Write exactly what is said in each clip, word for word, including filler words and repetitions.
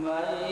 Muhammad ka.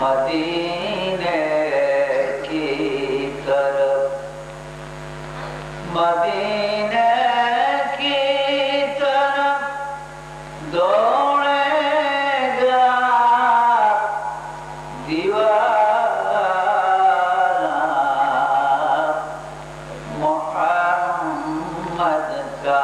मदीने की तरफ, मदीने की तरफ दौड़ेगा दीवाना मोहम्मद का।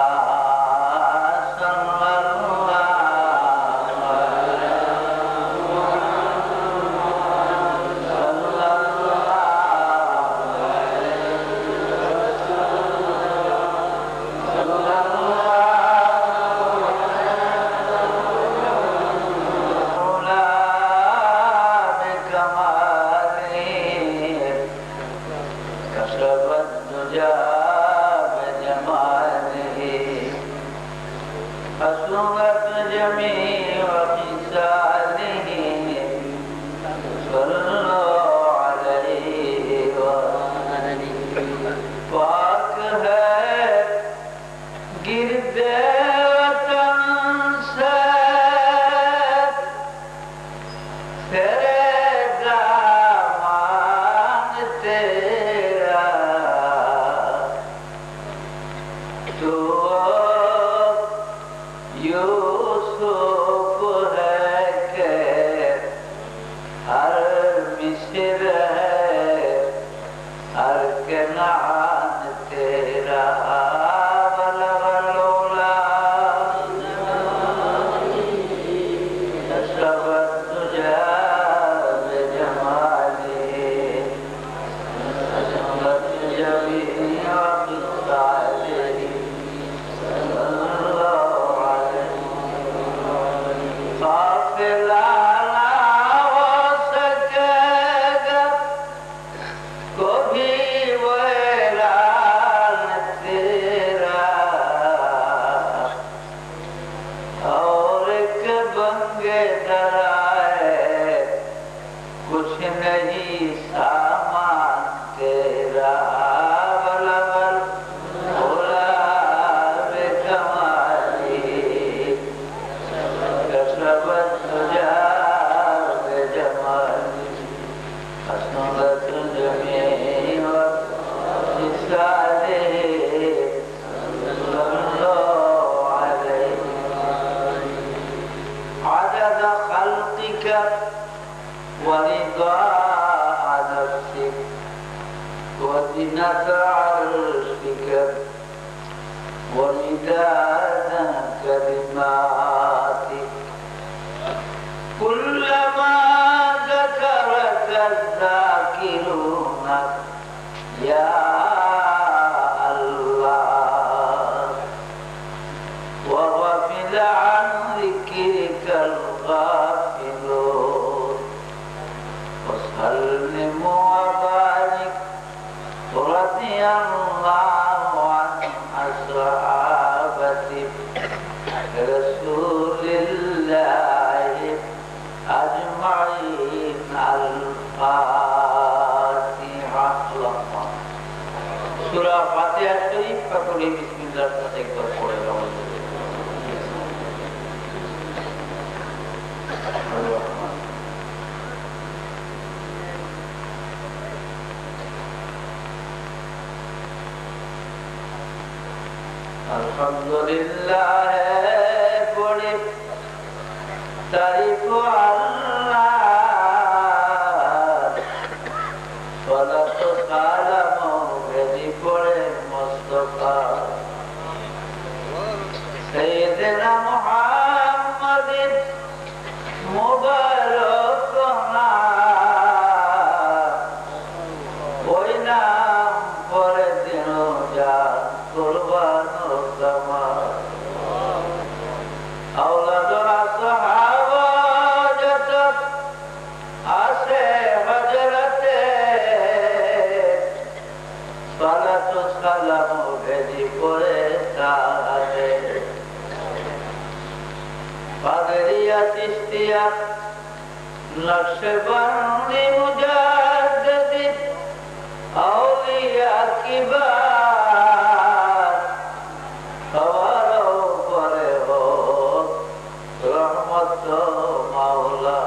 Alhamdulillah boli tarif Allah salatu salamu bedi bole Mustafa Sayyidina Muhammadin mubarak Naqshbandi मुजाहिद औलिया की बात सवालों पर हो रहमत मौला।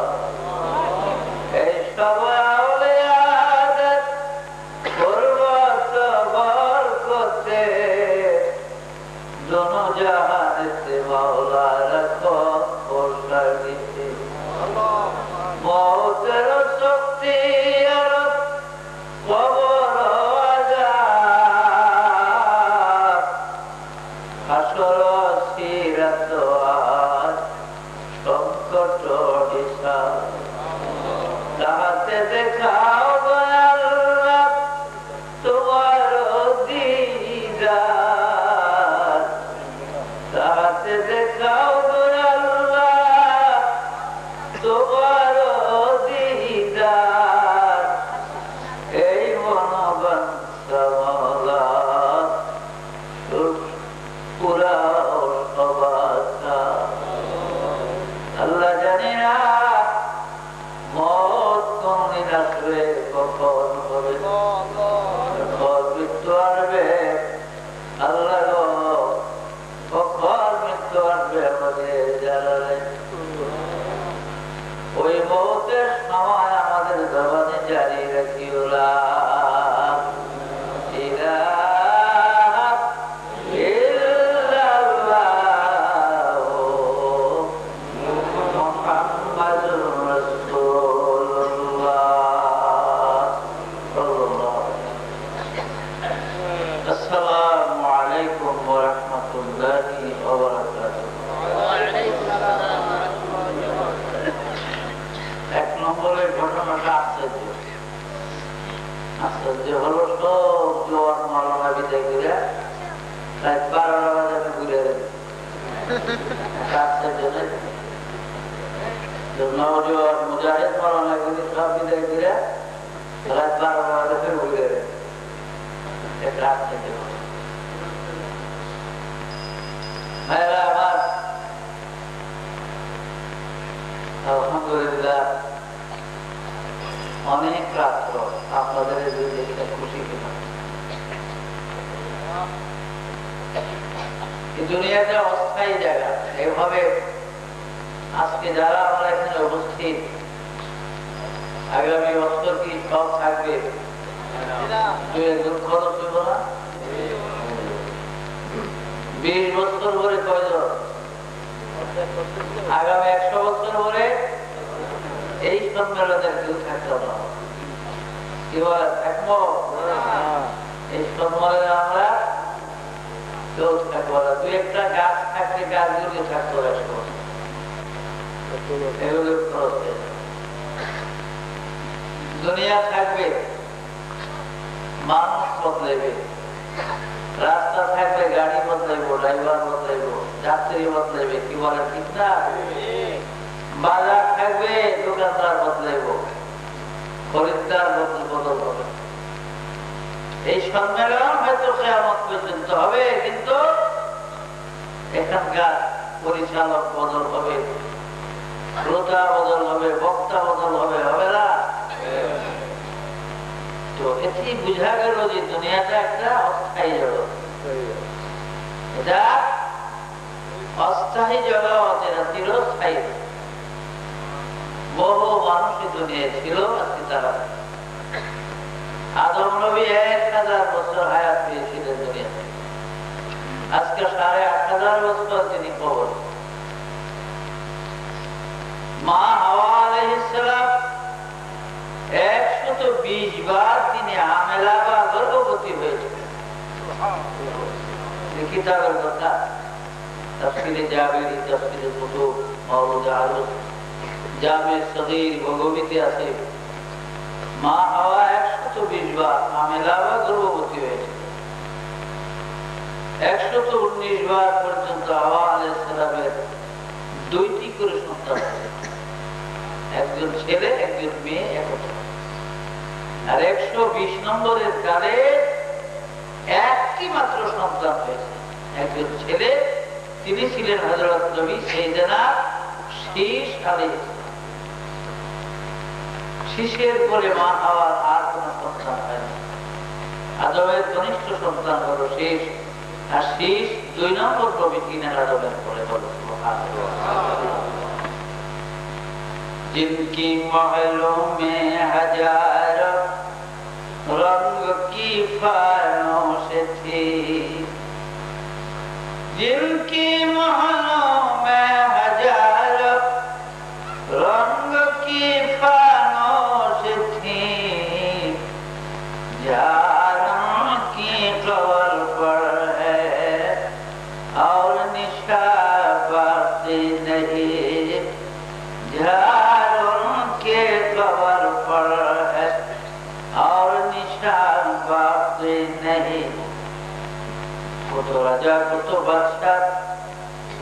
betul aja betul baskat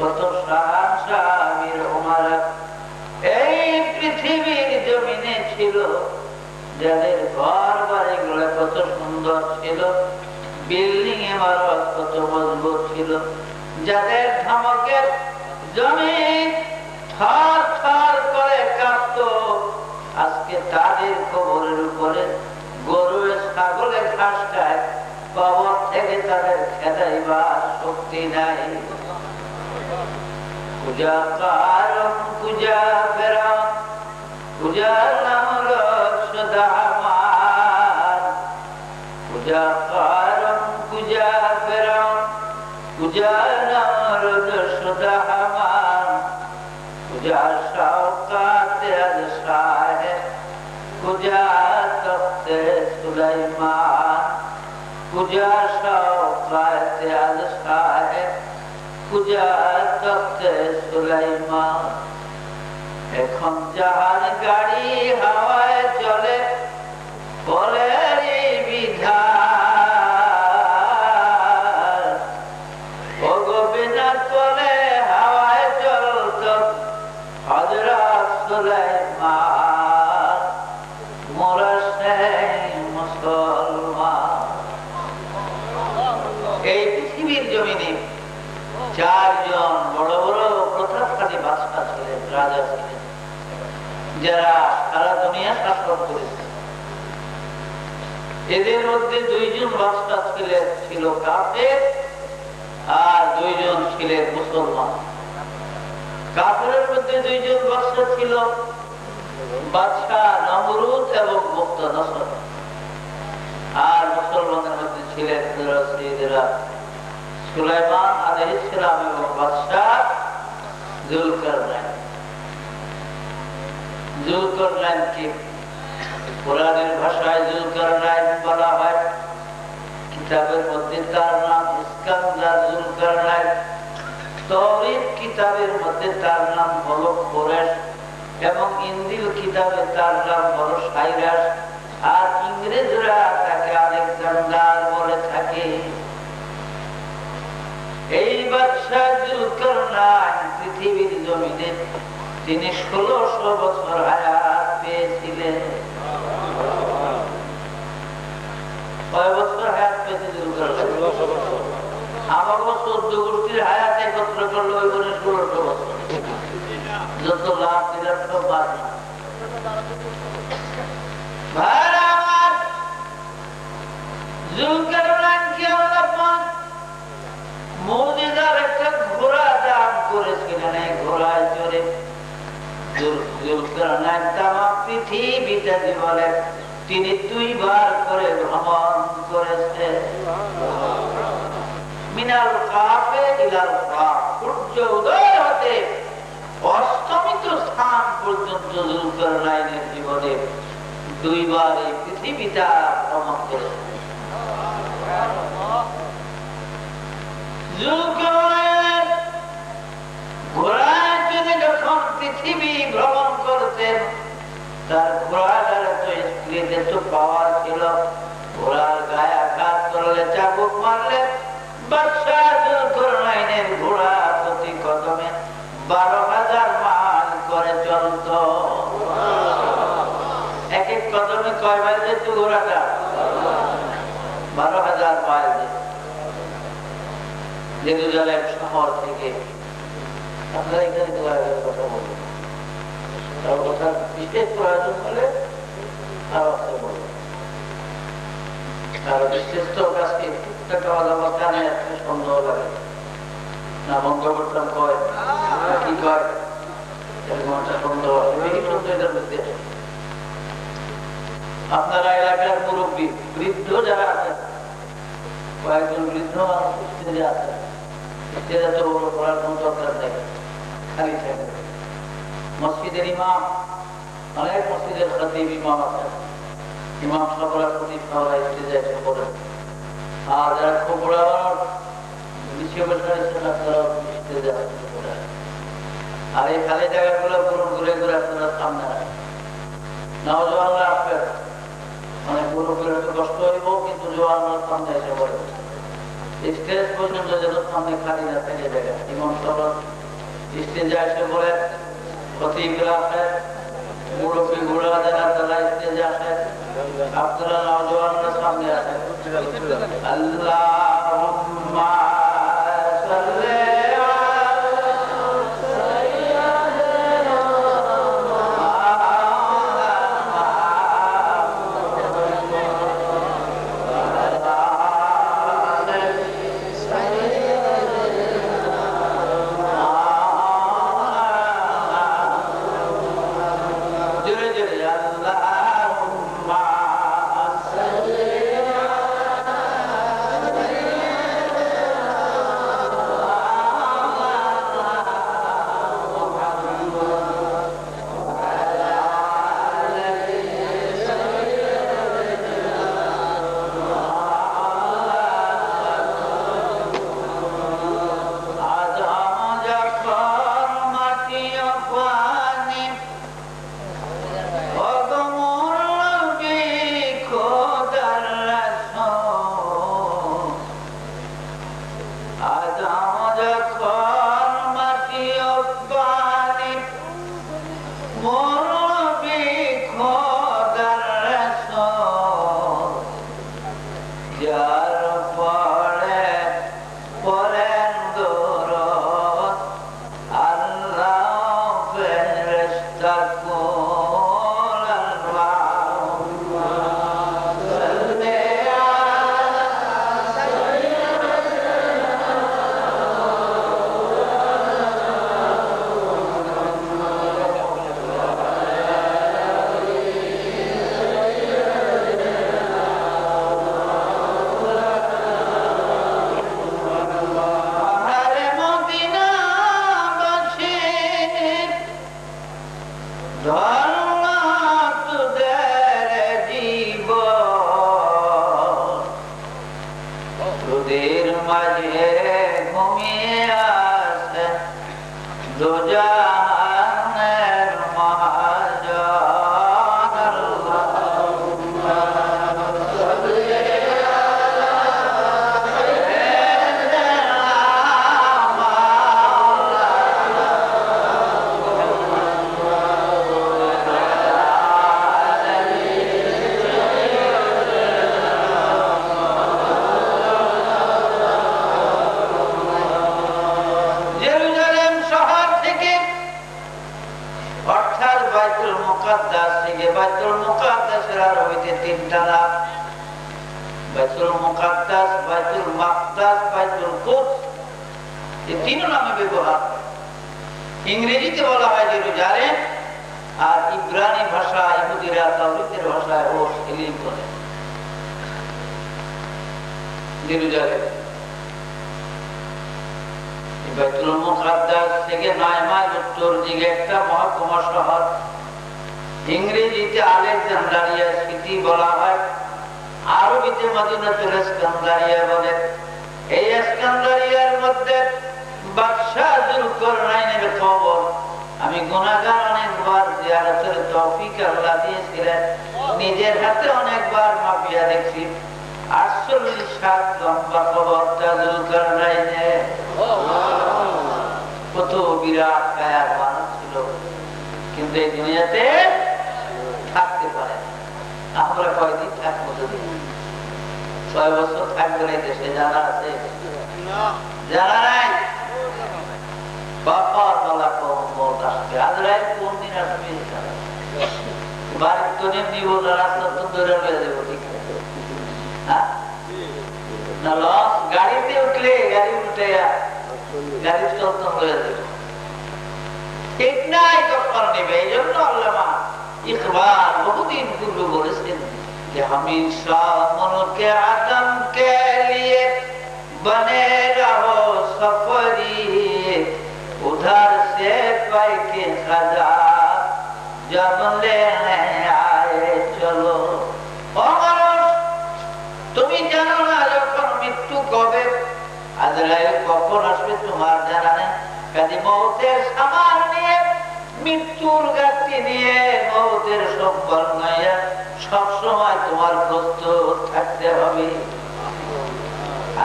betul sahan sahamir umarat এই পৃথিবীর জমিনে ছিল যাদের ঘর বাড়িগুলো কত সুন্দর ছিল বিল্ডিং ইমারত কত মজবুত ছিল যাদের ধমকের জমিন থর থর করে কাঁপতো আজকে তাদের কবরের উপরে গরু ছাগলের ঘাস খায় কবর থেকে তাদের খেদাইবার শক্তি নাই পূজা কারণ পূজা ফেরা পূজা নাম হলো সদা মান পূজা কারণ পূজা ফেরা পূজা নাম হলো সদা মান পূজা শওকাতে আজসার পূজা তপ্তে সুলাইমান পূজা শওকাতে আজসার পূজা তপ্তে সুলাইমান এখন যার গাড়ি হাওয়ায় চলে বলের বিধান ভগবিনা চলে হাওয়ায় চলত হযরত সুলাইমান মোরা সেই মুসলমান এই পৃথিবীর জমিনে চারজন বড় বড় প্রথাশালী বাদশা ছিলেন রাজা ছিলেন যারা সারা দুনিয়া শাসন করেছেন এদের মধ্যে দুইজন বাদশা ছিলেন ছিল কাফের আর দুইজন ছিলেন মুসলমান কাফেরের মধ্যে দুইজন বাদশা ছিল বাদশা নমরুদ এবং মুক্তানসর আর মুসলমানের মধ্যে ছিলেন সৈয়দরা সুলাইমান আলাইহিস সালাম এবং বাদশা যুলকারনাইন যুলকারনাইনকে কোরআনের ভাষায় যুলকারনাইন বলা হয় কিতাবের মধ্যে তার নাম ইস্কান্দার যুলকারনাইন তাওরাত কিতাবের মধ্যে তার নাম হলো কোরাইশ এবং ইনজিল কিতাবে তার নাম হলো সাইরাস আর ইংরেজরা তাকে আলেকজান্ডার বলে থাকে এই বাদশা যুলকারনাইন পৃথিবীর জমিনে তিনি ষোলশো বছর হায়াত পেয়েছিলেন কয় বছর হায়াত পেয়েছিলেন আমার চোদ্দ গোষ্ঠীর হায়াত একত্র করলো ওই করে ষোলশো বছর যত লাভ দিলাম সব বাদ ভাইরা আমার যুলকারনাইন কি হলো মুজিজার একটা ঘোড়া দান করেছিলেন এই ঘোড়ায় চড়ে যুলকারনাইন তামাম পৃথিবীতে জীবনে তিনি দুইবার করে ভ্রমণ করেছেন মিনাল কাফে ইলাল কাফ সূর্য উদয় হতে অস্তমিত স্থান পর্যন্ত যুলকারনাইনের জীবনে দুইবার এই পৃথিবীতে ভ্রমণ করেছেন যুলকারনাইন ঘোড়ায় চড়ে যখন পৃথিবী ভ্রমণ করতেন তার ঘোড়াটার তো স্ত্রীদের তো পাওয়ার ছিল ঘোড়ার গায়ে আঘাত করলে চাবুক মারলে বাদশা যুলকারনাইনের ঘোড়া প্রতি কদমে বারো হাজার মাইল করে চলত এক এক কদমে কয় মাইল যেত ঘোড়াটা বারো হাজার মাইল জেরুজালেম শহর থেকে আপনারা এখানে যোগাযোগের কথা বলবেন তার কথা বিশেষ প্রয়োজন হলে আরো কথা বলবেন কারণ বিশেষ কাজকে টুকটাক আওয়াজ আমার কানে একটা সন্দেহ লাগে না বঙ্গবর্তন কয় না কি কয় এরকম একটা সন্দেহ এই সন্দেহের মধ্যে আপনারা এলাকার মুরব্বী বৃদ্ধ যারা আছেন কয়েকজন বৃদ্ধ মানুষ স্টেজে আছেন সেটা তো পড়ার কোন দরকার নেই খালি থাকে মসজিদের ইমাম অনেক মসজিদের খতিব ইমাম আছেন ইমাম সাহেবরা খতিব সাহেবরা স্টেজে এসে পড়েন আর যারা খুব পড়ার নিচে বসে আছেন তারা স্টেজে আসতে পড়েন আর এই খালি জায়গাগুলো পুরো ঘুরে ঘুরে আপনারা সামনে আসেন নওজোয়ানরা আসবেন অনেক পুরো ঘুরে কষ্ট হইব কিন্তু জোয়ানরা সামনে এসে পড়েন স্টেজ পর্যন্ত যতক্ষণে খালি না থাকে জায়গা ইমাম সাহেব স্টেজে আসে বলে খতিবরা সাহেব মুরব্বি গুলা যারা তারা স্টেজে আসে আপনারা নওজোয়ানরা সামনে আসে আল্লাহুম্মা সাল্লি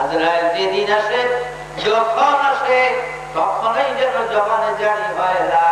আজরাইল যেদিন আসে যখন আসে তখনই যেন জবানে জারি হয় লা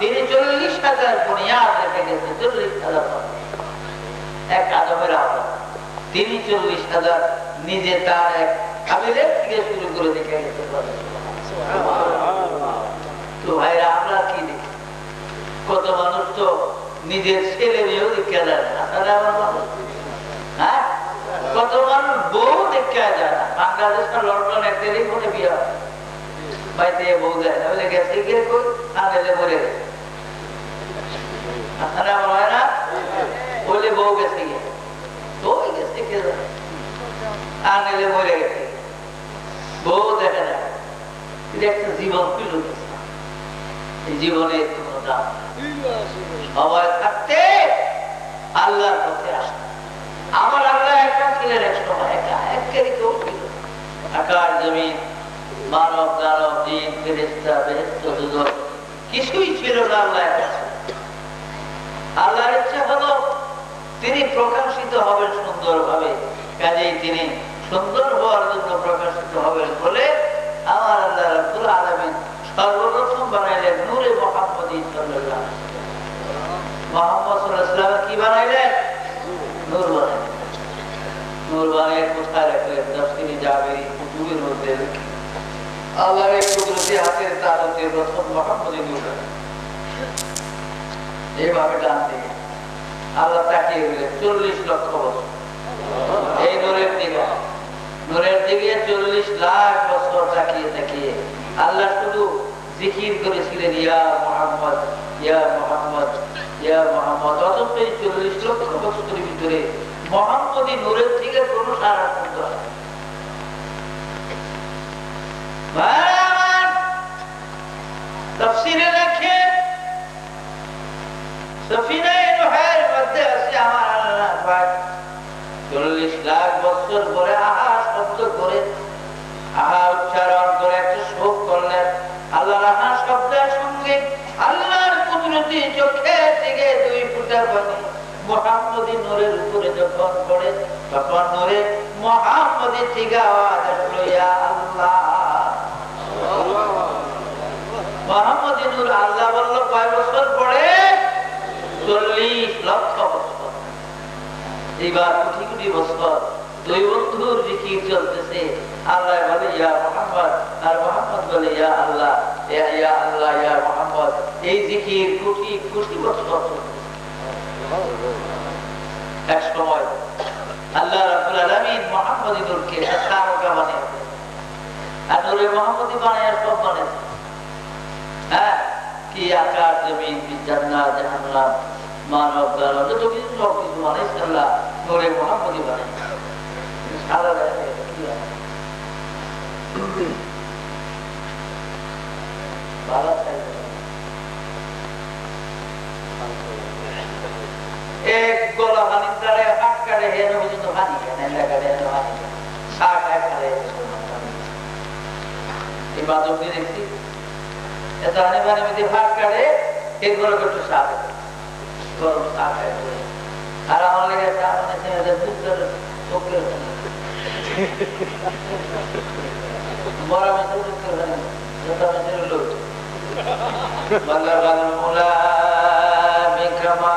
তিনি চল্লিশ হাজার নিজে তার এক কাবিলের থেকে শুরু করে দেখে গেছে। তো ভাইরা আমরা কি দেখি, কত মানুষ তো নিজের ছেলে মেয়েও দেখা যায় না, কত মানুষ বউ দেখা যায় না। বাংলাদেশের লন্ডনে টেলিফোনে বিয়ে হয়, বাড়িতে বউ যায় না, বলে গেছে গিয়ে কই আনলে মরে গেছে, আপনারা হয় না বলে বউ গেছে গিয়ে মানব দানব জিন ফেরেশতা বেহেশত দুজক কিছুই ছিল না আল্লাহর কাছে। আল্লাহর ইচ্ছা হলো তিনি প্রকাশিত হবেন সুন্দরভাবে, কাজেই তিনি সুন্দর হওয়ার জন্য প্রকাশিত হবেন বলে আমার আল্লাহ রাব্বুল আলামিন সর্বপ্রথম বানাইলেন নূরে মুহাম্মদী সাল্লাল্লাহু আলাইহি ওয়াসাল্লাম। মুহাম্মদ সাল্লাল্লাহু আলাইহি ওয়াসাল্লাম কি বানাইলেন? নূর বানাইলেন। নূর বানাইলেন কোথায় রাখলেন? তাফসীরে জাবেরি কুতুবের মধ্যে আল্লাহর কুদরতি হাতের তালুতে প্রথম মুহাম্মদী নূর বানাইলেন। এইভাবে ডান দিকে আল্লাহ তাকিয়ে গেলেন চল্লিশ লক্ষ বছর এই নূরের দিকে, নূরের দিকে চল্লিশ লাখ বছর তাকিয়ে তাকিয়ে আল্লাহ শুধু জিকির করেছিলেন ইয়া মুহাম্মদ ইয়া মুহাম্মদ ইয়া মুহাম্মদ। অথচ এই চল্লিশ লক্ষ বছরের ভিতরে মুহাম্মদী নূরের দিকে কোনো সারা শব্দ হয় তাফসীরে লেখে সফিনায়ে নুহের মধ্যে আছে আমার আল্লাহ পাক চল্লিশ লাখ বছর পরে আহা শব্দ করে আহা উচ্চারণ করে একটা শোক করলেন। আল্লাহর আহা শব্দের সঙ্গে আল্লাহর কুদরতি চোখে থেকে দুই ফুটা পানি মুহাম্মদী নূরের উপরে যখন পড়ে তখন নূরে মুহাম্মদী থেকে আওয়াজ আসলো ইয়া আল্লাহ। মুহাম্মদী নূর আল্লাহ বলল কয় বছর পরে? চল্লিশ লক্ষ বছর। এইবার কোটি কোটি বছর দুই বন্ধুর জিকির চলতেছে, আল্লাহ বলে ইয়া মুহাম্মদ আর মুহাম্মদ বলে ইয়া আল্লাহ, ইয়া ইয়া আল্লাহ ইয়া মুহাম্মদ। এই জিকির কোটি কোটি বছর চলতেছে। এক সময় আল্লাহ রাব্বুল আলামিন মুহাম্মদী নূরকে তারকা বানিয়ে দেন, আর নূরে মুহাম্মদী বানিয়ে সব বানিয়ে দেন। হ্যাঁ কি আকার জমিন জান্নাত জাহান্নাম মানব দানব যত কিছু সব কিছু বানাইছে আল্লাহ নূরে মুহাম্মদী বানাইছে। এক গলা হানির দ্বারা আট কারে হেন পর্যন্ত হানি কেন হানি ষাট এক কারে की बात होती रहती है। ऐसा आने वाले में दिफाक करे एक गोल को तो साथ है गोल साथ है हरा होने के साथ में से रद्द कर तो कर हमारा मतलब कर रहा है जब हम से लोग बल्ला मुला बिक्रमा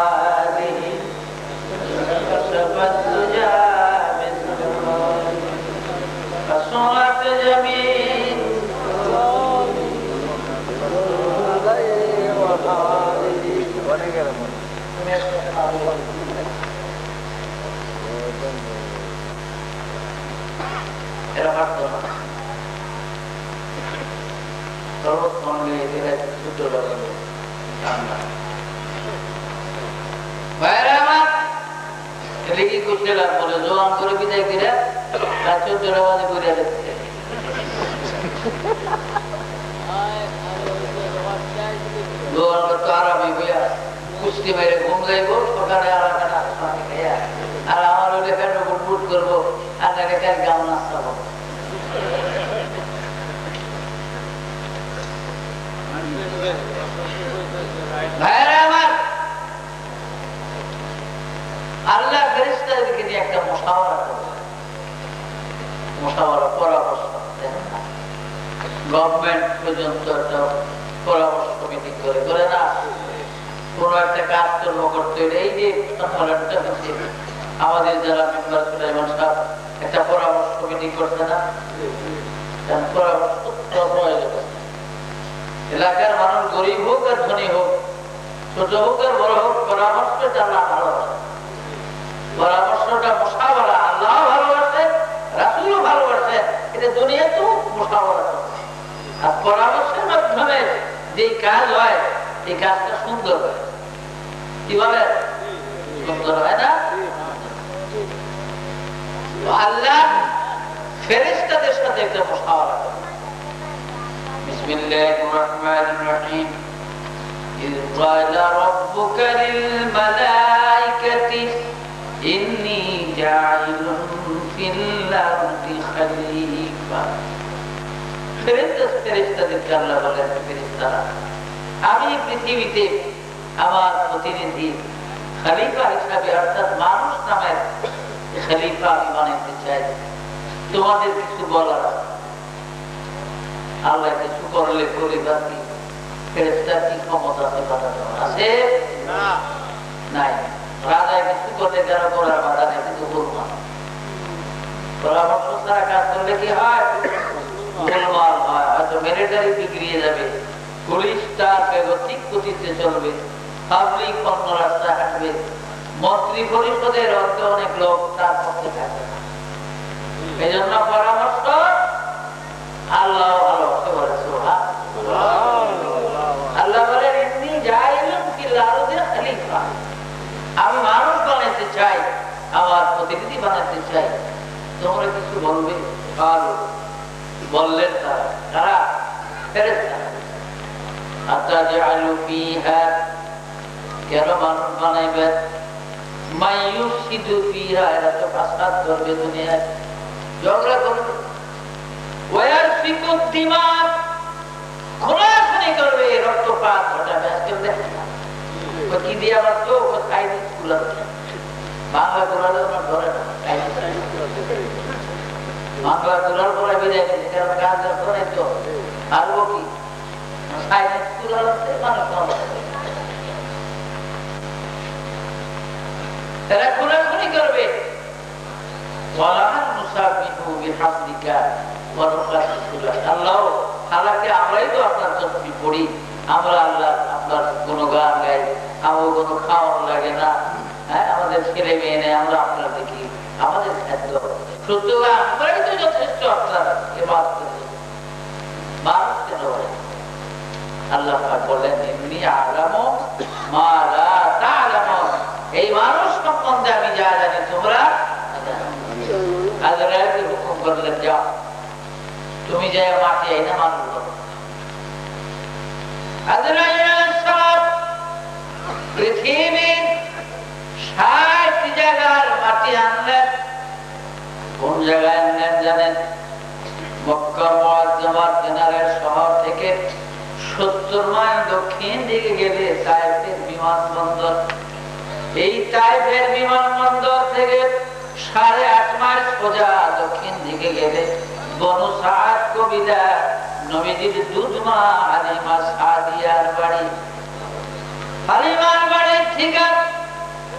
মুসলমান দক্ষিণ দিকে গেলে তায়েফের বিমানবন্দর, এই তায়েফের বিমানবন্দর থেকে সাড়ে আট মাইল সোজা দক্ষিণ দিকে গেলে বনু সাদ কবিরা নবীজির দুধমা হালিমা সাদিয়ার বাড়ি। হালিমার বাড়ির ঠিকার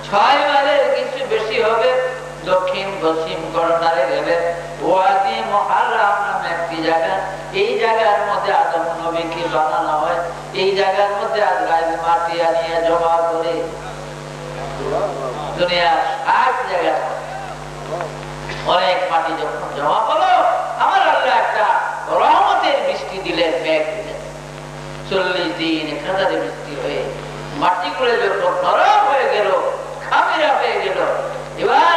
ছয় মাইলের কিছু বেশি হবে দক্ষিণ পশ্চিম করণারে গেলে ওয়াদি মুহাররাম নামে একটি জায়গা, এই জায়গার মধ্যে আদম নবীকে বানানো হয়। এই জায়গার মধ্যে আজরাইল মাটি আনিয়ে জমা করে দুনিয়ার ষাট জায়গা অনেক মাটি যখন জমা হলো আমার আল্লাহ একটা রহমতের বৃষ্টি দিলেন, মেঘ দিলেন, চল্লিশ দিন এক হাজারে বৃষ্টি হয়ে মাটি করে যখন নরম হয়ে গেল, খামিরা হয়ে গেল, এবার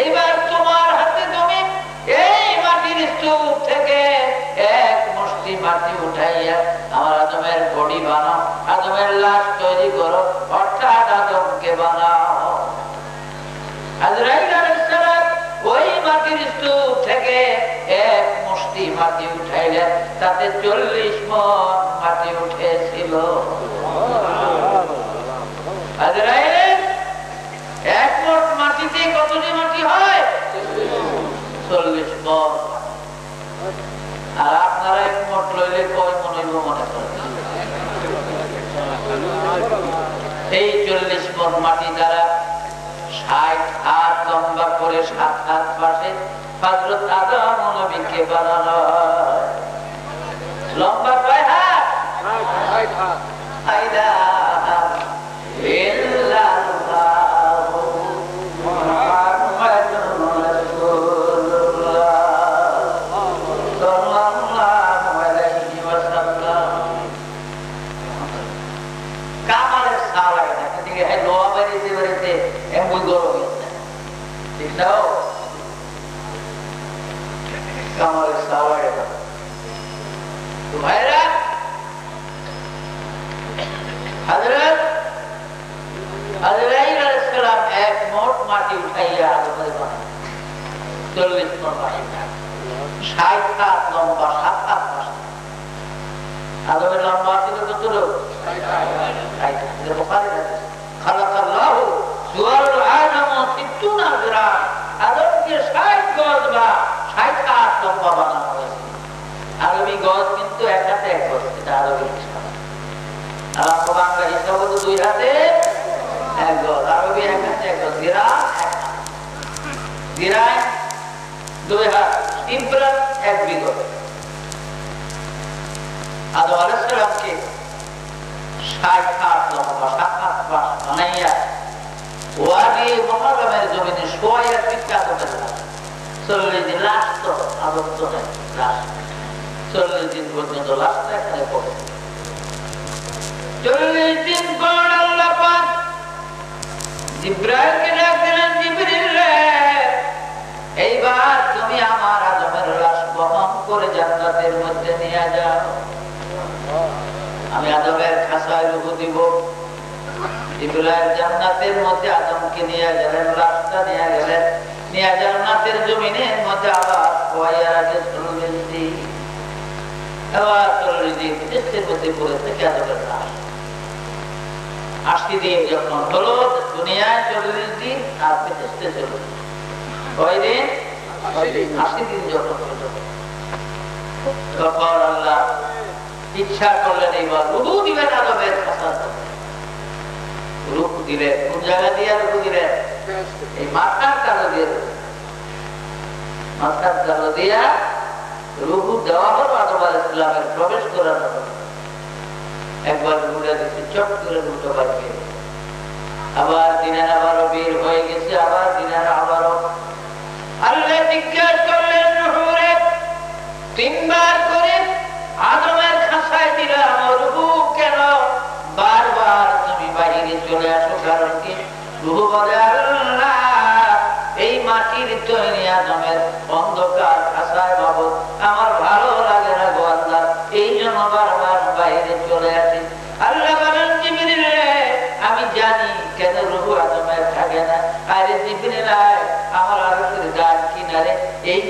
এইবার তোমার হাতে তুমি এই মাটির স্তূপ থেকে এক মুষ্টি মাটি উঠাইয়া আমার আদমের বডি বানাও, আদমের লাশ তৈরি করো, অর্থাৎ আদমকে বানাও। আজরাইল আলাইহিস সালাম ওই মাটির স্তূপ থেকে এক মুষ্টি মাটি উঠাইলেন, তাতে চল্লিশ মণ মাটি উঠেছিল। আজরাইলের এক মণ মাটিতে কতটি মাটি হয়? চল্লিশ মণ। আর আপনারা এক মণ লইলে কয় মণ হইব মনে করেন? এই চল্লিশ মণ মাটি দ্বারা ষাট হাত লম্বা করে সাত হাত পাশে হযরত আদম নবীকে বানানো হয়। লম্বা কয় হাত? ষাট হাত। আইদা এই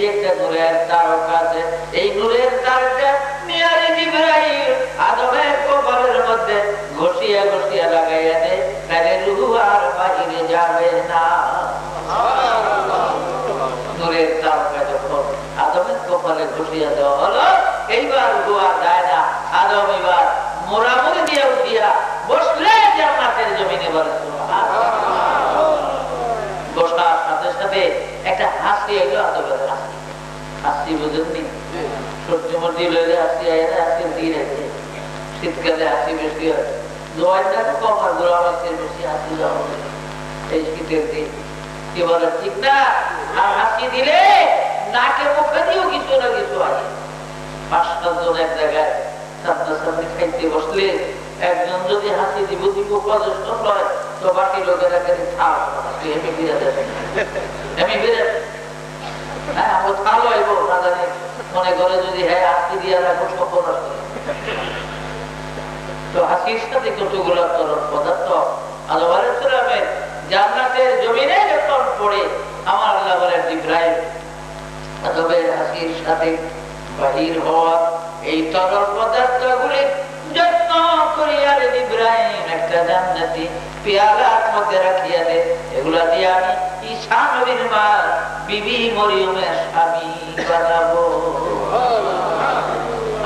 যে একটা নূরের তারকা আছে, এই নূরের তারকা নিয়ে दे घोषिया घोषिया लगाया दे करे रुवार पाई जावे ना नूरे तार का जो आदम को पहले घोषिया दो हलो कई बार दुआ दायना आदम बार मोरा मोरी दिया उठिया बसले जन्नतेर जमीने बर सुभान अल्लाह दोस्तार साथे साथे একটা হাসি এলো আদমের হাসি হাসি বুঝুননি সূর্যমুখী লয়ে হাসি আয় না হাসি দিয়ে আছে শীতকালে হাসি বৃষ্টি হয় দোয়াটা কম আর গোলাপ হাসি বৃষ্টি হাসি যাও এই শীতের দিন কি বলে ঠিক না আর হাসি দিলে নাকে মুখে দিও কিছু না কিছু আসে পাঁচটা জন এক জায়গায় সাতটা সামনে খাইতে বসলে একজন যদি হাসি দিব দিব পদস্থ হয় তো বাকি লোকেরা করে থাম তুই হেঁটে গিয়ে যাবে আমি বেরে হ্যাঁ ও ভালো হইব না জানি মনে করে যদি হ্যাঁ হাসি দিয়া না কষ্ট করে তো হাসির সাথে কতগুলো তরল পদার্থ আল্লাহ আলাইহিসসালামের জান্নাতের জমিনে যখন পড়ে আমার আল্লাহ বলেন ইব্রাহিম তবে হাসির সাথে বাহির হওয়া এই তরল পদার্থগুলি যত্ন করিয়া রে ইব্রাহিম একটা জান্নাতি পেয়ালার মধ্যে রাখিয়া দে এগুলা দিয়ে আমি ঈসা নবীর মা বিবি মরিয়মের স্বামী বানাবো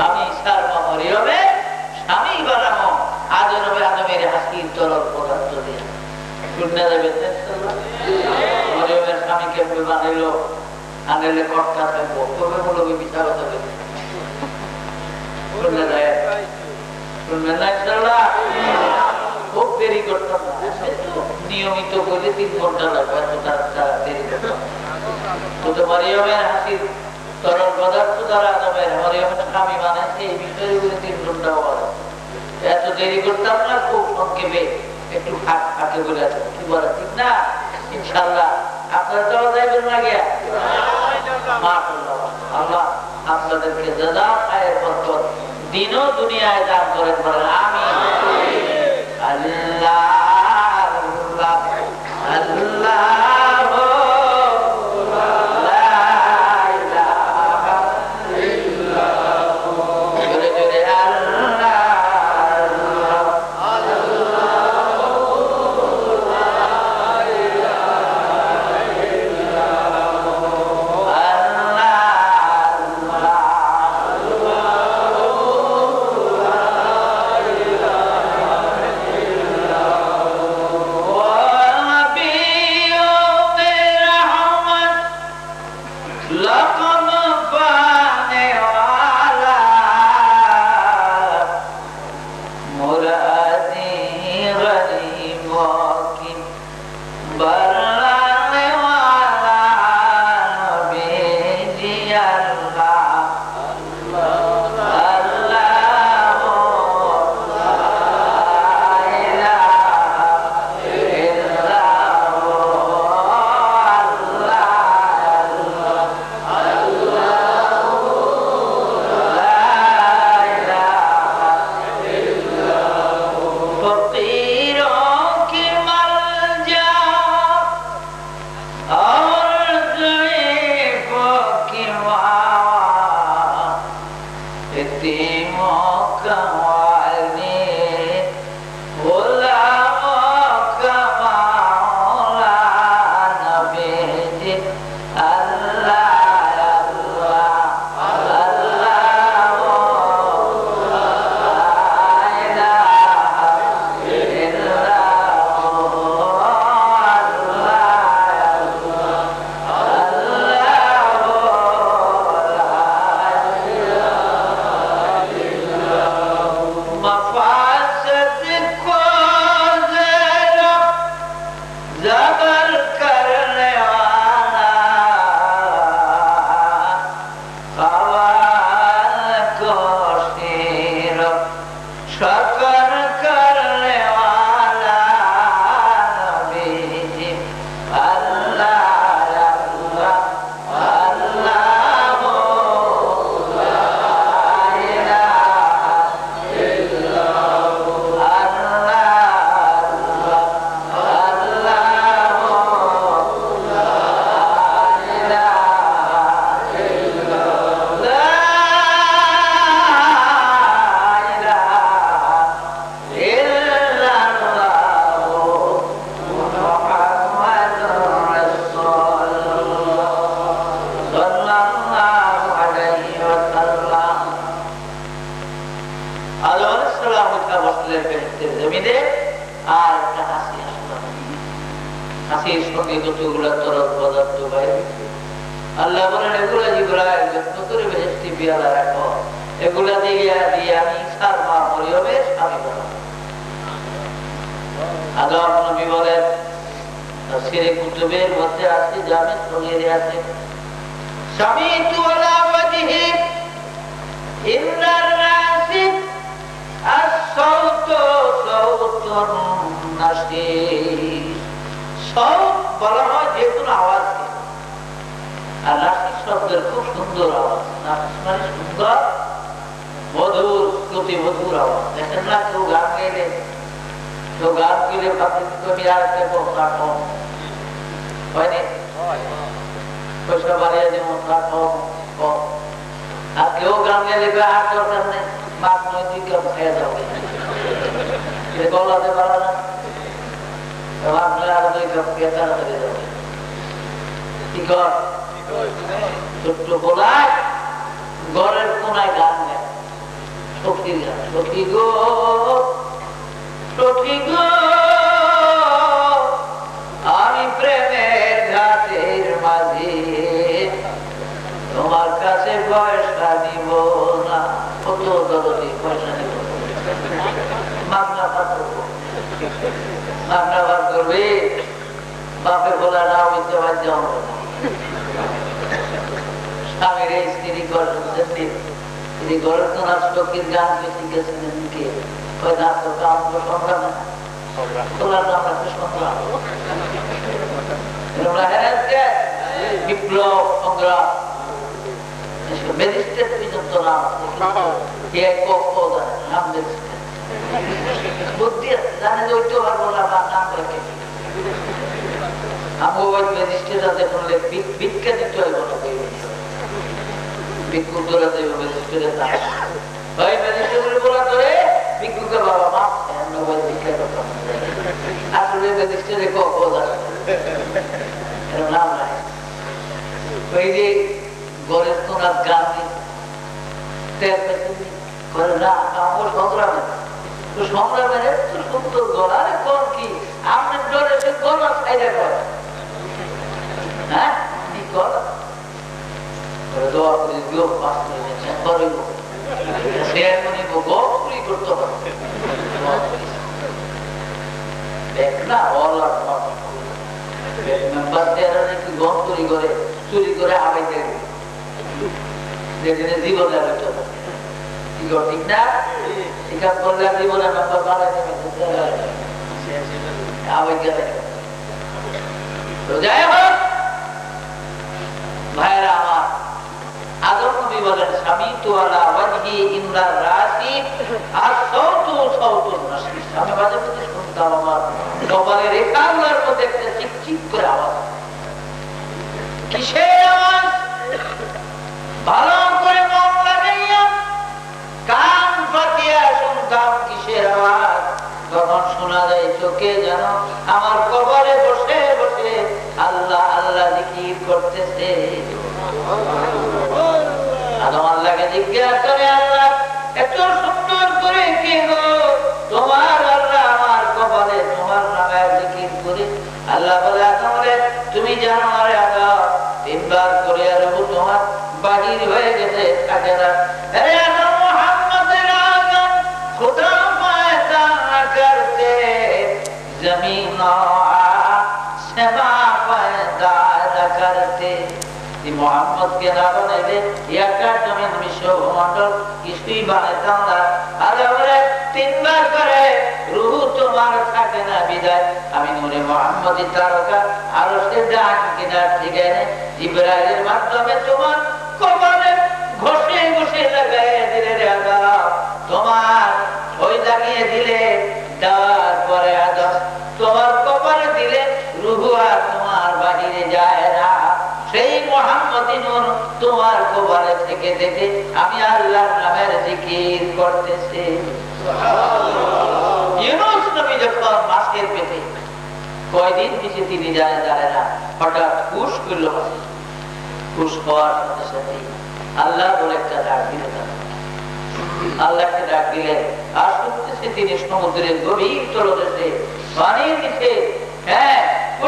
আমি ঈসা মরিয়মের স্বামী বানাবো আদরবে আদমের হাসির তরল পদার্থ দিয়ে শুনে দেবেন মরিয়মের স্বামী কেমনে বানাইলো আনলে কর্তা থাকবো কবে বলবে বিচার হবে শুনে যায় শুনবেন না ইনশাআল্লাহ খুব দেরি করতাম নিয়মিত করে তিন ঘন্টা লাগবে দেরি করতাম তো মরিয়মের হাসির তরল পদার্থ দ্বারা আদমের মরিয়মের স্বামী বানাইছে এই বিষয়গুলো তিন ঘন্টা হওয়া এত দেরি করতাম না খুব সংক্ষেপে একটু ফাঁক ফাঁকে বলে আছে কি বলা ঠিক না ইনশাআল্লাহ আপনারা চলে যাইবেন না গিয়া আল্লাহ আপনাদেরকে জাযা খায়ের বরকত দিনও দুনিয়ায় দান করেন বলেন আমিন আল্লাহ আল্লাহ আল্লাহ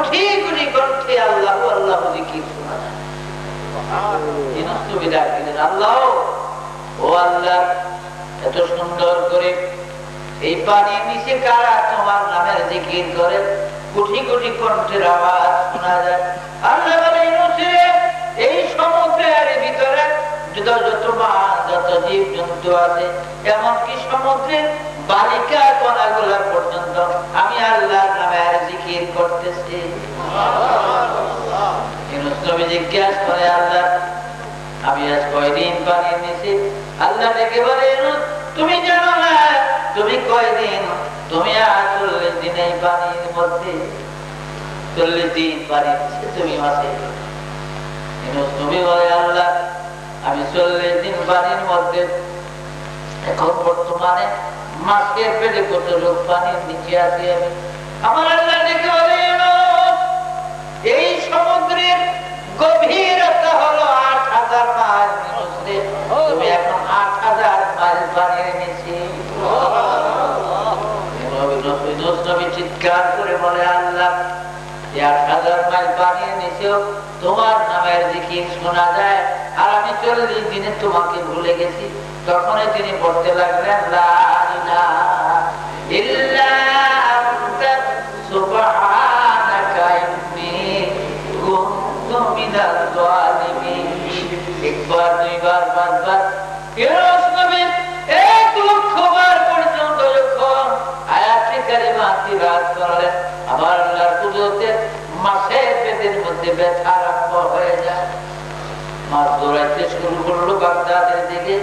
उठी गुनी गुंठे अल्लाह को अल्लाह को जिक्र ये नस्तु विदा किने अल्लाह ओ अल्लाह एतो सुंदर करे এই পানির নিচে কারা তোমার নামের জিকির করে কোটি কোটি কণ্ঠের আওয়াজ শোনা যায় আল্লাহ বলে এই সমুদ্রের ভিতরে যত যত মাছ যত জীব জন্তু আছে এমনকি সমুদ্রের বালিকা কণাগুলো পর্যন্ত আমি আল্লাহর নামের জিকির করতেছি নবী জিজ্ঞাসা করে আল্লাহ আমি আজ কয়দিন পানির নিচে আল্লাহ ডেকে বলে তুমি জানো না তুমি কয়দিন তুমি আর চল্লিশ দিন এই পানির মধ্যে চল্লিশ দিন পানির নিচে তুমি মাসে তুমি বলে আল্লাহ আমি চল্লিশ দিন পানির মধ্যে এখন বর্তমানে মাছের পেটে কত লোক পানির নিচে আছি আমি আমার আল্লাহ ডেকে বলে এই সমুদ্রের গভীরতা হলো আট হাজার মাইল তুমি এখন আট হাজার মাইল পানির নিচে চিৎকার করে বলে আল্লাহ আট হাজার মাইল পানির নিচেও তোমার নামের জিকির শোনা যায় আর আমি চল্লিশ দিনে তোমাকে ভুলে গেছি তখনই তিনি পড়তে লাগলেন লা ইলাহা ইল্লা আনতা সুবহানাকা ইন্নী কুনতু মিনাল যালিমিন একবার দুইবার পাঁচবার এক লক্ষবার পর্যন্ত যখন আয়াতে কারিমা তিলাওয়াত করলেন আবার আল্লাহর কুদরতে মাছের পেটের মধ্যে ব্যথা আরম্ভ হয়ে যায় মাছ দৌড়াইতে শুরু করলো বাগদাদের দিকে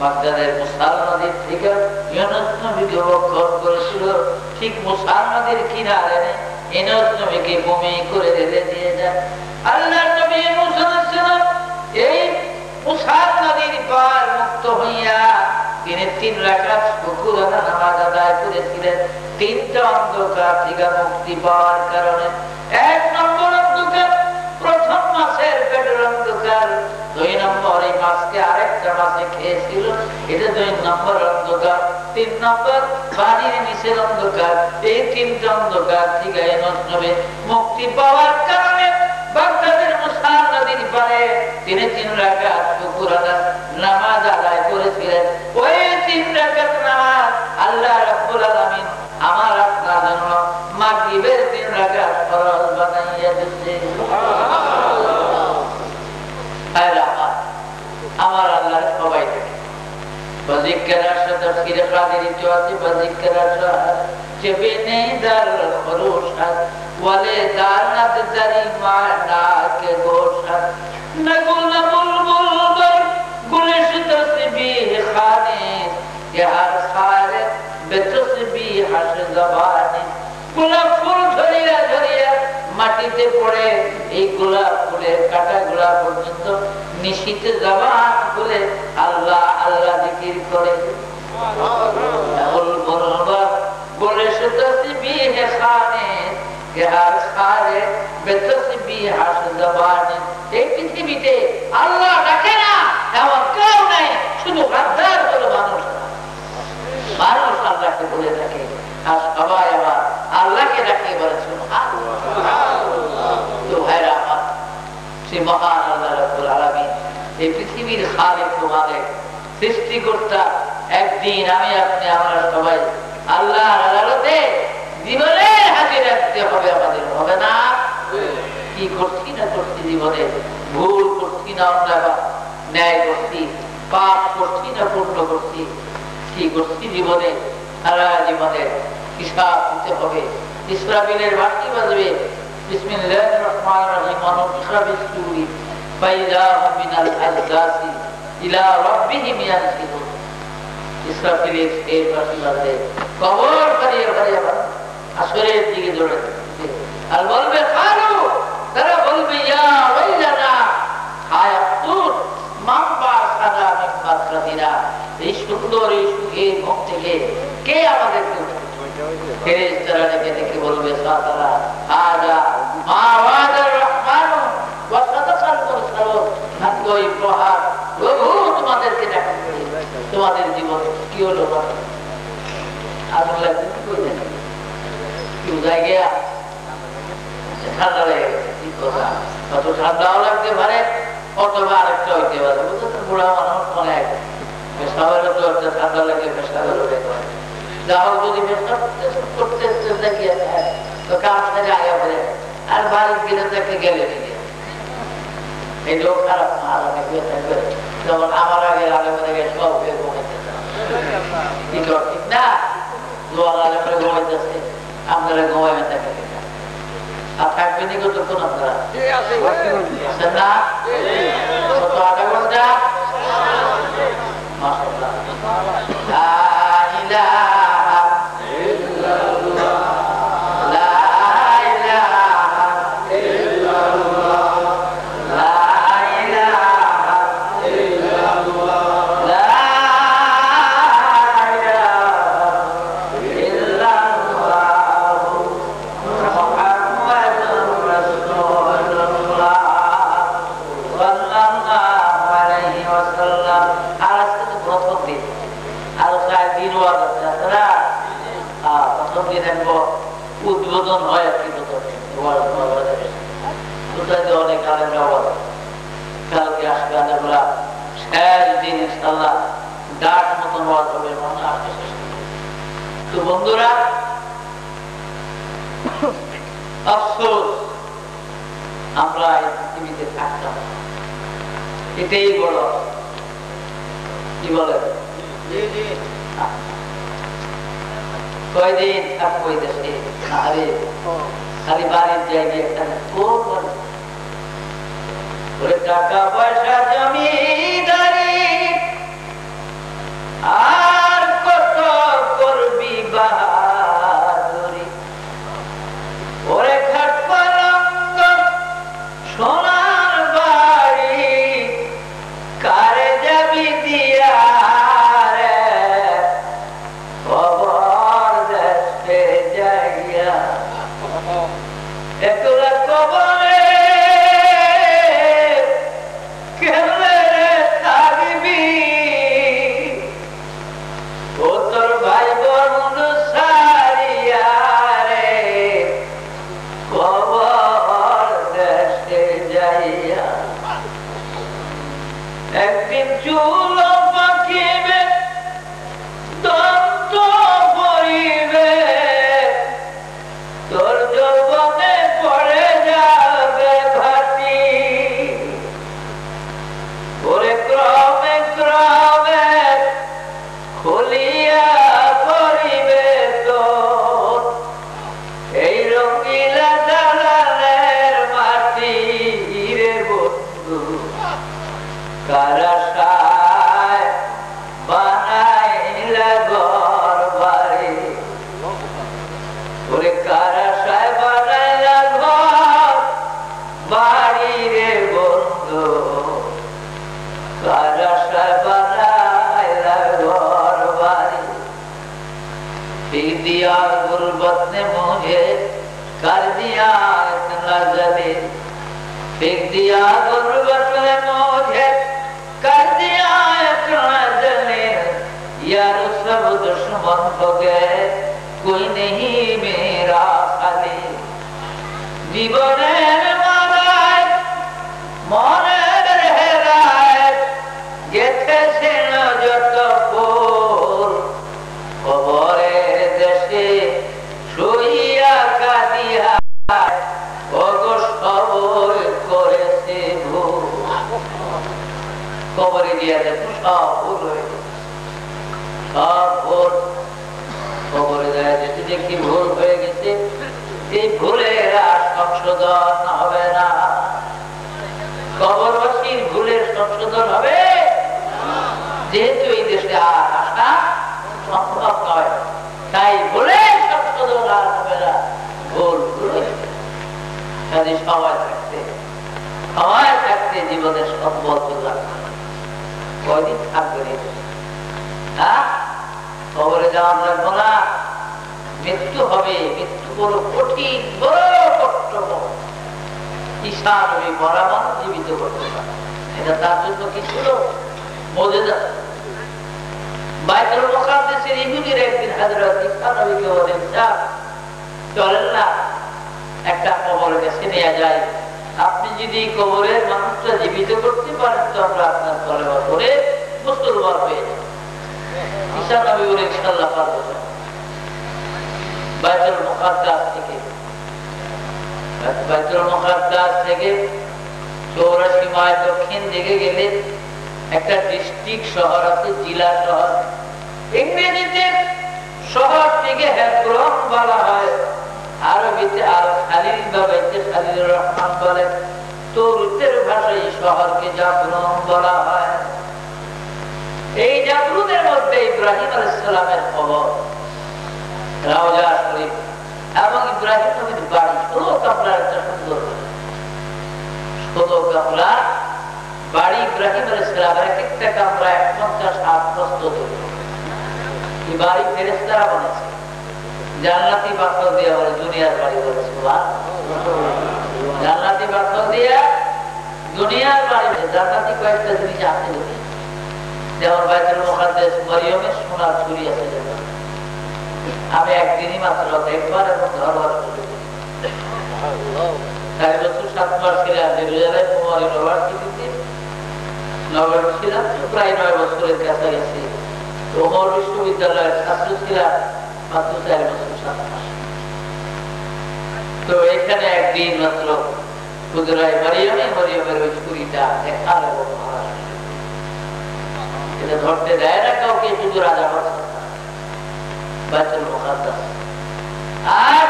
বাগদাদের মুসাল নদীর থেকে ইউনূস নবীকে বক্ষণ করেছিল ঠিক মুসাল নদীর কিনারে ইউনূস নবীকে বমি করে রেখে দিয়ে যায় আল্লাহর নবী ইউনূস আলাইহিস সালাম এই মুসাল নদীর পার মুক্ত হইয়া তিনি তিন রাকাত শুকুর নামাজ আদায় করেছিলেন তিনটা অন্ধকার থেকে মুক্তি পাওয়ার কারণে এক নম্বর অন্ধকার প্রথম মাসের পেটের অন্ধকার দুই নম্বর এই মাছকে আরেকটা মাছে খেয়েছিল এটা দুই নম্বর অন্ধকার তিন নম্বর পানির নিচের অন্ধকার এই তিনটা অন্ধকার থেকে নবী মুক্তি পাওয়ার কারণে বাগদাদের মুসাল নদীর পারে তিনি তিন রাকাত শুকুর নামাজ আদায় করেছিলেন ওই তিন রাকাত নামাজ আল্লাহ রাব্বুল আলামিন আমার আপনার জন্য মাগরিবের তিন রাকাত ফরজ বানাইয়া দিয়েছেন সুবহানাল্লাহ আমার আল্লাহ সবাই থেকে বজিকরার সাথে ফিরে কাদেরি তো আছে বজিকরার সাথে যে বেনে দর খরোশাত ওয়ালে দানাত জারি মা না কে গোশাত না গুল বুলবুল বর গুলিশ তসবিহ খানে ইয়ার খারে বেতসবিহ জবানে গোলাপ ফুল ধরিয়া ধরিয়া মাটিতে পড়ে এই গোলাপ ফুলের কাটা গোলাপ পর্যন্ত নিশিত জবান খুলে আল্লাহ আল্লাহ জিকির করে এই পৃথিবীতে আল্লাহ ডাকে না এমন কেউ নাই শুধু গাদ্দার হলো মানুষ মানুষ আল্লাহকে বলে থাকে আর সবাই আবার আল্লাহকে ডাকে বলে মহান আল্লাহ রাব্বুল আলামিন এই পৃথিবীর খালিক ও মালিক সৃষ্টিকর্তা একদিন আমি আপনি আমরা সবাই আল্লাহর আদালতে জীবনে হাজির হতে হবে আমাদের হবে না কি করছি না করছি জীবনে ভুল করছি না আমরা ন্যায় করছি পাপ করছি না পূর্ণ করছি কি করছি জীবনে সারা জীবনে হিসাব দিতে হবে ইসরাফিলের বাঁশি বাজবে بسم الله الرحمن الرحيم ونفخ بالصور فإذا هم من الأجداث إلى ربهم ينسلون ইসরাফিলের এই বাঁশিবাজবে কবর করিয়া করিয়া আসরের দিকে দৌড়ে আর বলবে খালু তারা বলবে ইয়া ওয়াইলানা হায় আফসোস মা বাসানা মিন মাকরাদিনা এই সুন্দর এই সুখের মুখ থেকে কে আমাদের ফেরেশতারা ডেকে ডেকে বলবে সাতারা আজা মা ওয়াদার রহমান ওয়া সাদাকাল মুরসালুন আজই প্রহার প্রভু তোমাদেরকে ডাকে তোমাদের জীবন কি হলো আল্লাহ কি বলেন কি জায়গা সাদরে কি কথা কত সাদা লাগতে পারে অথবা আরেকটা হইতে পারে বুঝতে বুড়া মানুষ অনেক মেশাওয়ালা তো একটা সাদা লাগে মেশাওয়ালা হয়ে যায় যাও যদি মেশা করতে চিন্তা কি আছে তো কাজ করে আয়া করে আর বাড়ি গিয়ে থেকে গেলে নিয়ে এই লোক খারাপ আর আমি থাকবে যখন আমার আগে আগে মনে গেছে সব বের হয়ে গেছে ঠিক না দোয়া আলে পরে হয়ে যাচ্ছে আপনারা গোয়ায় থাকতে গেছে আপনার বিনি কত কোন আপনারা ঠিক আছে সদা কত আগে ঘন্টা মাশাআল্লাহ লা ইলাহা বন্ধুরা আফসোস আমরা এই পৃথিবীতে থাকতাম এটাই বড় কি বলে কয়দিন থাকবো এই দেশে আরে খালি বাড়ির জায়গায় এখানে টাকা পয়সা জমিদারি আর কত করবি বাহাদুরি ওরে খাটপালঙ্গ সোনার বাড়ি কারে যাবি দিয়া রে কবর দেশে যাইয়া এতলা কবরে একটা কবরের কাছে নিয়ে যায়। আপনি যদি কবরের মানুষটা জীবিত করতে পারেন তো আমরা আপনার তওবা করে মুসলমান হয়ে যাব। ঈসা নবী ইনশাআল্লাহ পারবো। বাইতুল মুকাদ্দাস থেকে বাইতুল মুকাদ্দাস থেকে চৌরাশি মাইল দক্ষিণ দিকে গেলে একটা ডিস্ট্রিক্ট শহর আছে, জেলা শহর। ইংরেজিতে শহর থেকে হেব্রন বলা হয়, আরবিতে আল খালিল বা বাইতুল খালিল রহমান বলে, তো উত্তর ভাষায় শহরকে জাফরন বলা হয়। এই জাফরনের মধ্যে ইব্রাহিম আলাইহিস সালামের কবর, রাওজা শরীফ এবং ইব্রাহিম নবীর বাড়ি, ষোলো কামরার একটা সুন্দর ষোলো কামরা বাড়ি। ইব্রাহিম আলাইহিস সালামের এক একটা কামরা এক পঞ্চাশ হাত প্রস্তুত বাড়ি ফেরেশতারা বানিয়েছে, জান্নাতি পাথর দিয়ে বলে, দুনিয়ার বাড়ি বলে, জান্নাতি পাথর দিয়ে দুনিয়ার বাড়ি। জান্নাতি কয়েকটা জিনিস আছে, যেমন বাইতুল মুকাদ্দাস মরিয়মের সোনার ছুরি আছে। আমি একদিনই মাত্র দেখবার এবং ধরবার চার বছর সাত মাস ছিলাম নগর ছিলাম, প্রায় নয় বছরের কাছাকাছি। ওমর বিশ্ববিদ্যালয়ের ছাত্র ছিলাম মাত্র চার বছর সাত মাস। তো এখানে একদিন মাত্র কুদরায় মরিয়মে মরিয়মের ওই ছুরিটা দেখার এবং এটা ধরতে দেয় না কাউকে, শুধু রাজা হচ্ছে বাইতুল মুকাদ্দাস। আর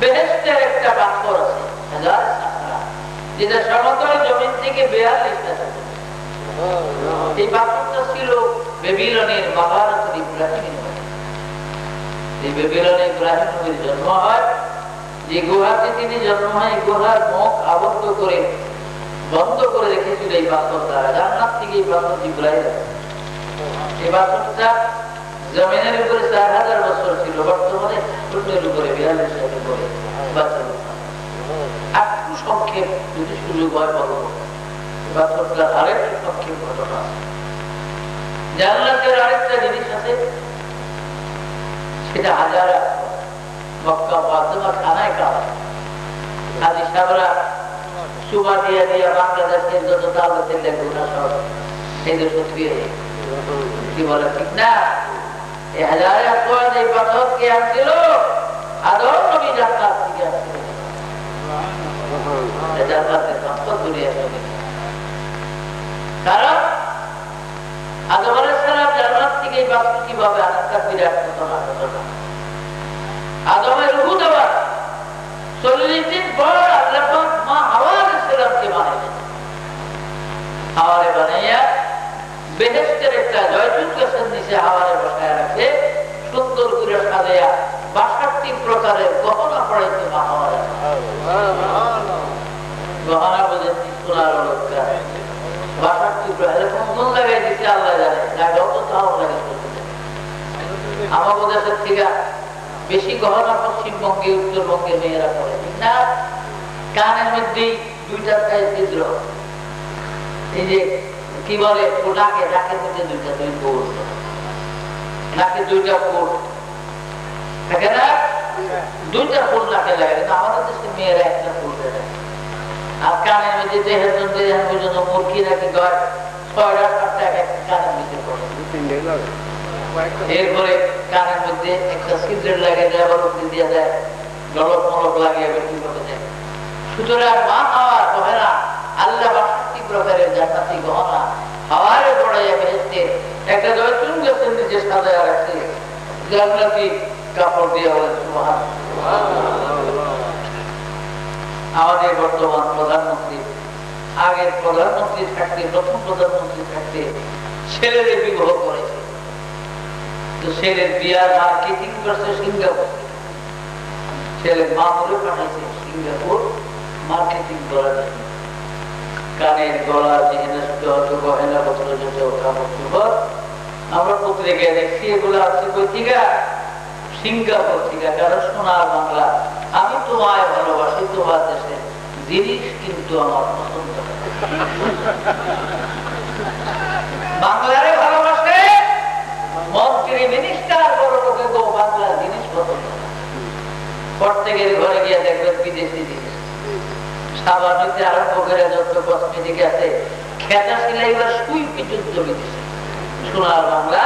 বেহেশতের একটা পাথর আছে হাজার সাকরা, যেটা সমতল জমিন থেকে বিয়াল্লিশটা সাকরা। এই পাথরটা ছিল বেবিলনের মহারাজা ইব্রাহিমের বাড়ি। এই বেবিলনে ইব্রাহিম নবীর জন্ম হয়, যে গুহাতে তিনি জন্ম হয় গুহার মুখ আবদ্ধ করে বন্ধ করে রেখেছিল এই পাথর দ্বারা। জান্নাত থেকে এই পাথর ইব্রাহিম এই পাথরটা জমিনের উপরে চার হাজার বছর ছিল, বর্তমানে শূন্যের উপরে বিয়াল্লিশের উপরে। একটু সংক্ষেপ যদি সুযোগ হয় বলব বাস্তবটার আরেকটু সংক্ষেপ ঘটনা। জান্নাতের আরেকটা জিনিস আছে, সেটা হাজার মক্কা ফাতেমা খানায় কাবা। আদি সাবরা সুবা দিয়া দিয়া বাংলাদেশের যত দাওয়াতের লেগুনা সব সেই দেশ ছড়িয়ে কি বলে ঠিক না। এই হাজারে আকওয়াদ এই পাথর কে আনছিল, আদম নবী জান্নাত থেকে আনছিল। সুবহানাল্লাহ, জান্নাতের পাথর দুনিয়া থেকে। কারণ আদম আলাইহিস সালাম জান্নাত থেকে এই পাথর কিভাবে আনতে বিরাট ঘটনা ঘটনা। আদমের রূহ দেওয়া চল্লিশ দিন পর আল্লাহ পাক মা হাওয়া আলাইহিস সালামকে বানাইলেন। হাওয়ারে বানাইয়া বেহেশতের একটা জয়তুন গাছের নিচে হাওয়ারে বসায় রাখে, সুন্দর করে সাজায়া বাষট্টি প্রকারের গহনা পড়াইতে মা হাওয়ারে। গহনা বোঝেন সোনার অলঙ্কার বাষট্টি প্রকারের কোন লাগাই দিচ্ছে আল্লাহ জানে, লাগাও তো তাও লাগে। আমাদের দেশের থেকে বেশি গহনা পশ্চিমবঙ্গে উত্তরবঙ্গে মেয়েরা পড়ে, ঠিক না? কানের মধ্যেই দুইটার কাছে ছিদ্র, এই যে কি বলে নাকে, নাকের মধ্যে দুইটা দুই কোট, নাকে দুইটা কোট থাকে না, দুইটা কোট নাকে লাগে। কিন্তু আমাদের দেশে মেয়েরা একটা কোট দেয়। আর কানের মধ্যে দেহের জন্য দেহের পর্যন্ত মুরগি নাকি গড় ছয়টা সাতটা একটা কানের মধ্যে পড়ে। এরপরে কানের মধ্যে একটা সিগারেট লাগে, ডেভেলপ দিয়ে দেয়, ডলক মলক লাগে ব্যক্তিগত দেয়। সুতরাং মা হওয়ার হবে না আল্লাহ প্রকারের জান্নাতি গহনা হাওয়ারে পড়াইয়া বেহেশতে একটা জয়তুন গাছের নিচে সাজায়া রাখে জান্নাতি কাপড় দিয়ে। আমাদের বর্তমান প্রধানমন্ত্রী, আগের প্রধানমন্ত্রী থাকতে, প্রথম প্রধানমন্ত্রী থাকতে ছেলেদের বিবাহ করেছে। তো ছেলের বিয়ার মার্কেটিং করছে সিঙ্গাপুর, ছেলের মা বলে পাঠাইছে সিঙ্গাপুর মার্কেটিং করার জন্য। কানের গলা যেহেন গহেনা বছর আমরা পত্রিকায় দেখছি এগুলো আছে পত্রিকা সিঙ্গা পত্রিকা, কারণ সোনার বাংলা। আমি তোমায় ভালোবাসি, তোমার দেশে জিনিস কিন্তু আমার পছন্দ। বাংলারে ভালোবাসে মন্ত্রী মিনিস্টার বড় লোকে গো বাংলা জিনিস পছন্দ। প্রত্যেকের ঘরে গিয়ে দেখবেন গেছে খেতা সিলাইবার সুই কিছু জমি দিছে সোনার বাংলা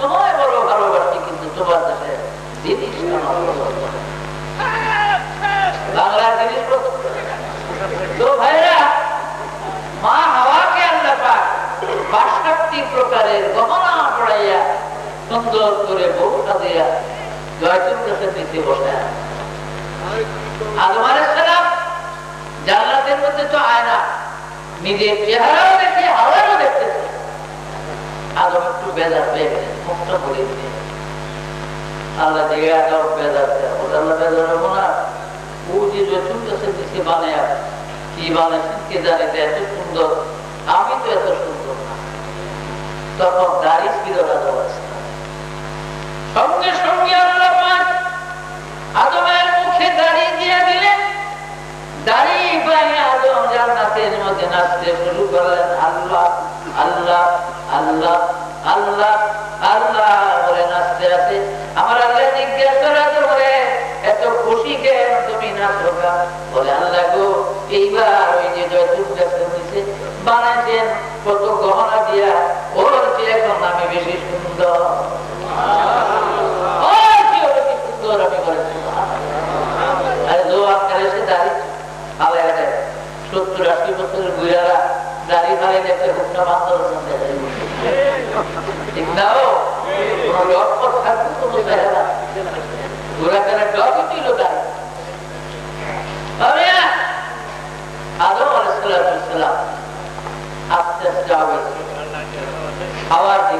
তোমায় বড় ভালোবাসি কিন্তু তোমার দেশে জিনিস আমার পছন্দ বাংলা জিনিস তো ভাইরা মা হাওয়াকে আল্লাহ পাক বাষট্টি প্রকারের গমনা পড়াইয়া সুন্দর করে বউটা দিয়া জয়তুন গাছের নিচে বসায় আদম আলাইহিস সালাম জান্নাতের মধ্যে তো আয়না নিজের চেহারাও দেখে হাওয়াও দেখতেছে আদম একটু বেজার পেয়ে গেছে মুক্ত করে দিয়ে আল্লাহ দিকে আদম বেজার দেয় আল্লাহ বেজার হবো না ও যে জয়তুন গাছের নিচে বানায় কি বানাইছেন কে জানে এত সুন্দর আমি তো এত সুন্দর না তখন দাড়ি ছিল না সঙ্গে সঙ্গে আল্লাহ পাক আদমের মুখে দাঁড়িয়ে দিয়ে দিলেন দাঁড়িয়ে পায়ে আদম জান্নাতের মধ্যে নাচতে শুরু করলেন আল্লাহ আল্লাহ আল্লাহ আল্লাহ আল্লাহ বলে নাচতে আছে আমার আল্লাহ জিজ্ঞাসা করা করে এত খুশি কেন তুমি নাচো না বলে আল্লাহ গো এইবার ওই যে জয়তুন গাছের নিচে বানাইছেন কত গহনা দিয়া ওর চেয়ে এখন আমি বেশি সুন্দর খাওয়ার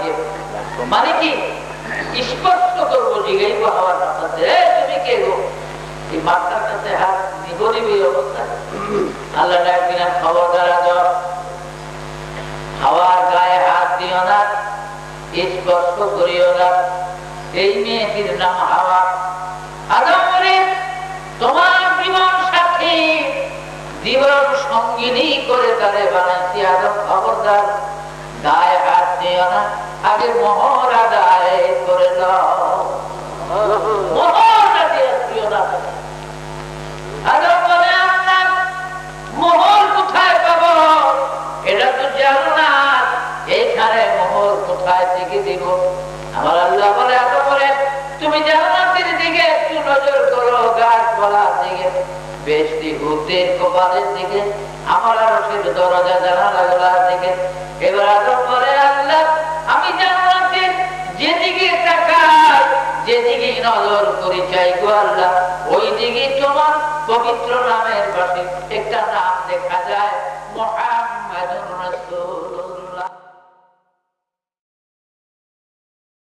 দিকে মানে কি স্পষ্ট করবো জিজ্ঞাসা হওয়ার কাছে তুমি কে গো এই মাথার কাছে হাত দিব নিবি অবস্থা আল্লাহ ডাকিনা খাওয়া দ্বারা খাওয়ার গায়ে হাত দিও না স্পষ্ট করিও না এই মেয়েটির নাম হাওয়া আদম বলে তোমার জীবন সাথী জীবন সঙ্গিনী করে তারে বানাইছি আদম খবরদার গায়ে হাত দিও না আগে মোহর আদায় করে নাও মোহর আদায় দিও না আদম বলে আমরা মোহর কোথায় পাবো এটা তো জানো না এখানে মোহর কোথায় থেকে দিব আমার আল্লাহ বলে আদম বলে তুমি জান্নাতের দিকে একটু নজর করো গাছপালার দিকে বেশি ঘুরতের কপালের দিকে আমার আরশের দরজা জানালার দিকে এবার আদম